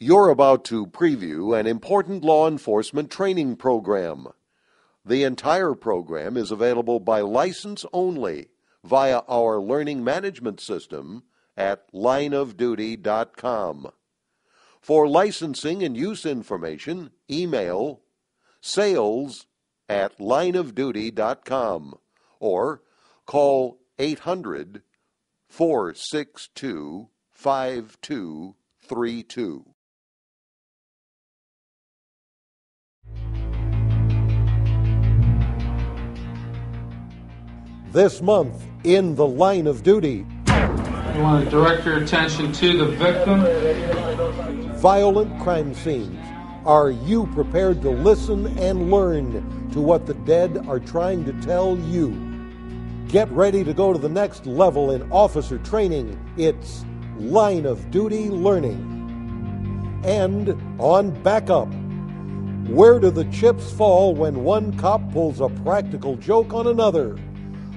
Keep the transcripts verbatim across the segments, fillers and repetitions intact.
You're about to preview an important law enforcement training program. The entire program is available by license only via our learning management system at line of duty dot com. For licensing and use information, email sales at line of duty dot com or call eight hundred, four six two, five two three two. This month, in The Line of Duty, I want to direct your attention to the victim. Violent crime scenes. Are you prepared to listen and learn to what the dead are trying to tell you? Get ready to go to the next level in officer training. It's Line of Duty Learning. And on Backup. Where do the chips fall when one cop pulls a practical joke on another?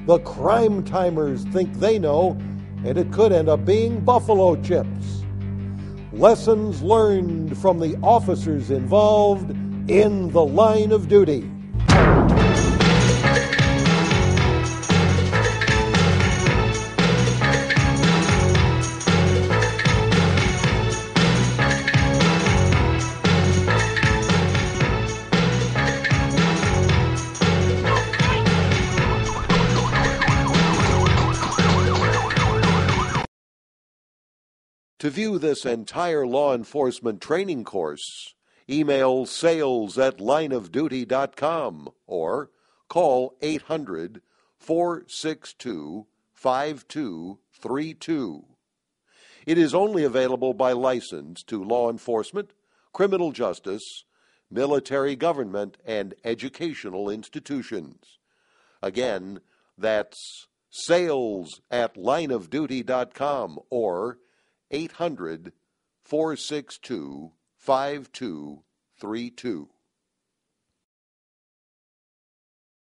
The crime timers think they know, and it could end up being buffalo chips. Lessons learned from the officers involved in the line of duty. To view this entire law enforcement training course, email sales at line of duty dot com or call eight hundred, four six two, five two three two. It is only available by license to law enforcement, criminal justice, military government, and educational institutions. Again, that's sales at line of duty dot com or eight hundred, four six two, five two three two.